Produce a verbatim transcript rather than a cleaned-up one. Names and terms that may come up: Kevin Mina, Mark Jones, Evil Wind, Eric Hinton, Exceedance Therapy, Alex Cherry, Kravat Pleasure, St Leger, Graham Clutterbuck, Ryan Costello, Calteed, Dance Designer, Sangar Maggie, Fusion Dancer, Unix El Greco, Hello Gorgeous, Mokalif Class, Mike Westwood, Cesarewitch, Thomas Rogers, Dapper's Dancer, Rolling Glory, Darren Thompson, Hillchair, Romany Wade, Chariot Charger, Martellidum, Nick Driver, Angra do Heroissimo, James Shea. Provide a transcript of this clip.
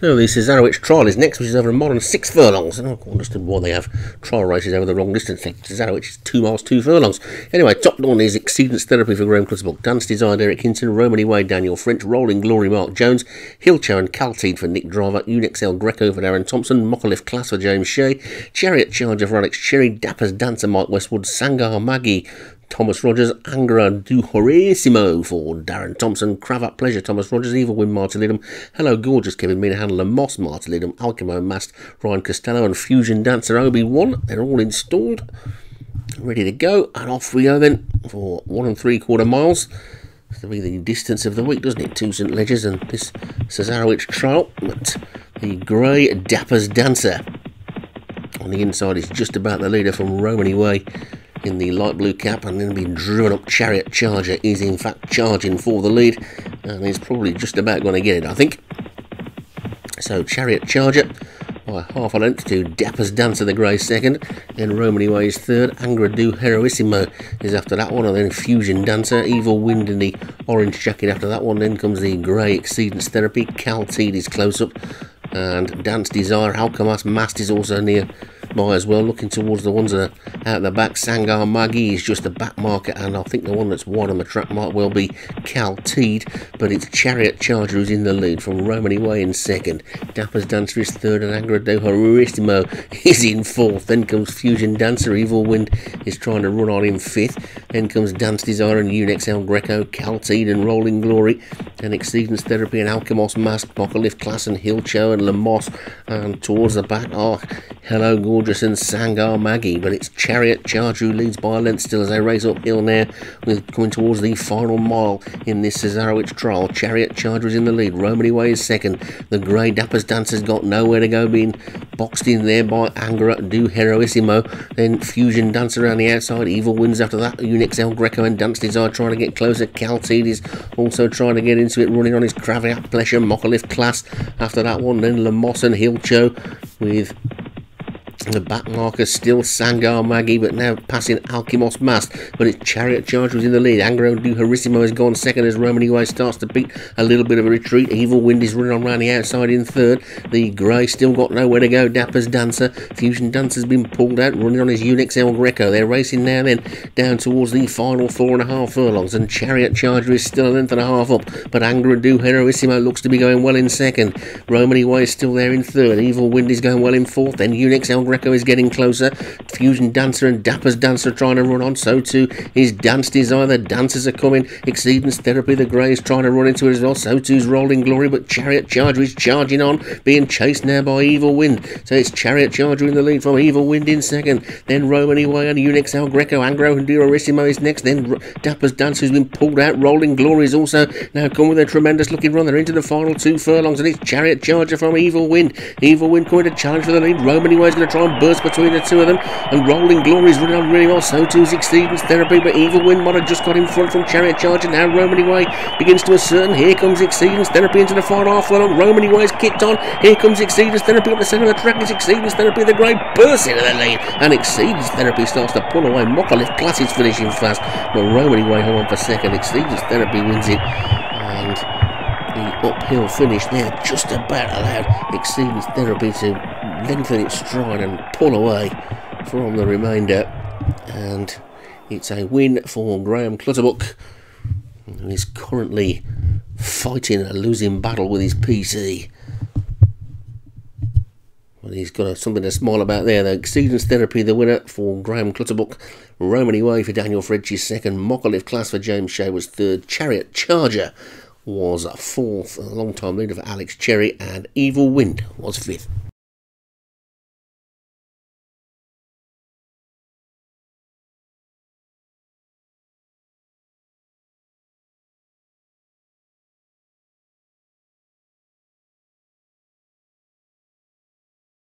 So the Cesarewitch trial is next, which is over a mile and six furlongs. I don't understand why they have trial races over the wrong distance thing. Cesarewitch is two miles, two furlongs. Anyway, top line is Exceedance Therapy for Graham Clutterbuck. Dance Designer, Eric Hinton. Romany Wade, Daniel French. Rolling Glory, Mark Jones. Hillchair and Calteed for Nick Driver. Unix El Greco for Darren Thompson. Mokalif Class for James Shea. Chariot Charger for Alex Cherry. Dapper's Dancer, Mike Westwood. Sangar Maggie, Thomas Rogers. Angra do Heroissimo for Darren Thompson. Kravat Pleasure, Thomas Rogers. Evil Wind, Martellidum. Hello Gorgeous, Kevin Mina, Handel and Moss. Martellidum, Alchemos Mast, Ryan Costello, and Fusion Dancer Obi-Wan. They're all installed, ready to go, and off we go then for one and three quarter miles. That's to be the distance of the week, doesn't it? Two St Ledgers and this Cesarewitch trial. But the grey Dapper's Dancer on the inside is just about the leader from Romany Way in the light blue cap, and then being driven up. Chariot Charger is in fact charging for the lead, and he's probably just about going to get it, I think. So Chariot Charger by half a length to Dapper's Dancer, the grey, second, then Romany Way is third, Angra do Heroissimo is after that one, and then Fusion Dancer, Evil Wind in the orange jacket after that one, then comes the grey Exceedance Therapy, Calteed is close up, and Dance Desire, Alchemos Mast is also near by as well, looking towards the ones that are out the back. Sangar Maggie is just the back marker, and I think the one that's wide on the track might well be Calteed, but it's Chariot Charger who's in the lead from Romany Way in second. Dapper's Dancer is third, and Angra do Heroissimo is in fourth. Then comes Fusion Dancer, Evil Wind is trying to run on in fifth. Then comes Dance Desire and Unix El Greco, Calteed and Rolling Glory, and Exceedance Therapy and Alchemos Mast, Mokalif Class and Hillchow and Lamotte, and towards the back are Hello Gorgeous and Sangar Maggie, but it's Chariot Charger who leads by a length still as they race uphill now, with coming towards the final mile in this Cesarewitch trial. Chariot Charger is in the lead, Romany Way is second, the grey Dapper's Dancer's got nowhere to go, being boxed in there by Angra do Heroissimo, then Fusion Dancer around the outside, Evil Winds after that, Unix El Greco and Dance Desire trying to get closer, Calteed is also trying to get into it, running on his Kravat Pleasure, Mokalif Class after that one, then Lamotte and Hillcho with the back marker still Sangar Maggie, but now passing Alchemos Mast. But it's Chariot Charger was in the lead. Angra do Heroissimo has gone second as Romany Way starts to beat a little bit of a retreat. Evil Wind is running on round the outside in third. The grey still got nowhere to go. Dapper's Dancer, Fusion Dancer's been pulled out, running on his Unix El Greco. They're racing now then down towards the final four and a half furlongs, and Chariot Charger is still a length and a half up, but Angra do Heroissimo looks to be going well in second. Romany Way is still there in third. Evil Wind is going well in fourth. Then Unix El Greco is getting closer. Fusion Dancer and Dapper's Dancer trying to run on, so too is Dance Desire. The dancers are coming. Exceedance Therapy, the grey, is trying to run into it as well, so too's Rolling Glory, but Chariot Charger is charging on, being chased now by Evil Wind. So it's Chariot Charger in the lead from Evil Wind in second, then Romany Way and Unix El Greco. Angra do Heroissimo is next, then R Dapper's Dancer has been pulled out. Rolling Glory is also now come with a tremendous looking run. They're into the final two furlongs, and it's Chariot Charger from Evil Wind. Evil Wind coming to challenge for the lead. Romany Way is going to try and burst between the two of them, and Rolling Glory's running on really well, so too's Exceedance Therapy, but Evil Wind might have just got in front from Chariot Charger. Now Romany Way begins to ascertain. Here comes Exceedance Therapy into the final half furlong. Romany Way's kicked on. Here comes Exceedance Therapy up the centre of the track. It's Exceedance Therapy, the grey, bursts into the lead, and Exceedance Therapy starts to pull away. Mokalif Class is finishing fast, but Romany Way hung on for second. Exceedance Therapy wins it, and the uphill finish there just about allowed Exceedance Therapy to lengthen its stride and pull away from the remainder, and it's a win for Graham Clutterbuck, who is currently fighting a losing battle with his P C. Well, he's got something to smile about there. The Exceedance Therapy, the winner for Graham Clutterbuck. Romany Way for Daniel French is second. Mokalif Class for James Shea was third. Chariot Charger was fourth, a long time leader for Alex Cherry, and Evil Wind was fifth.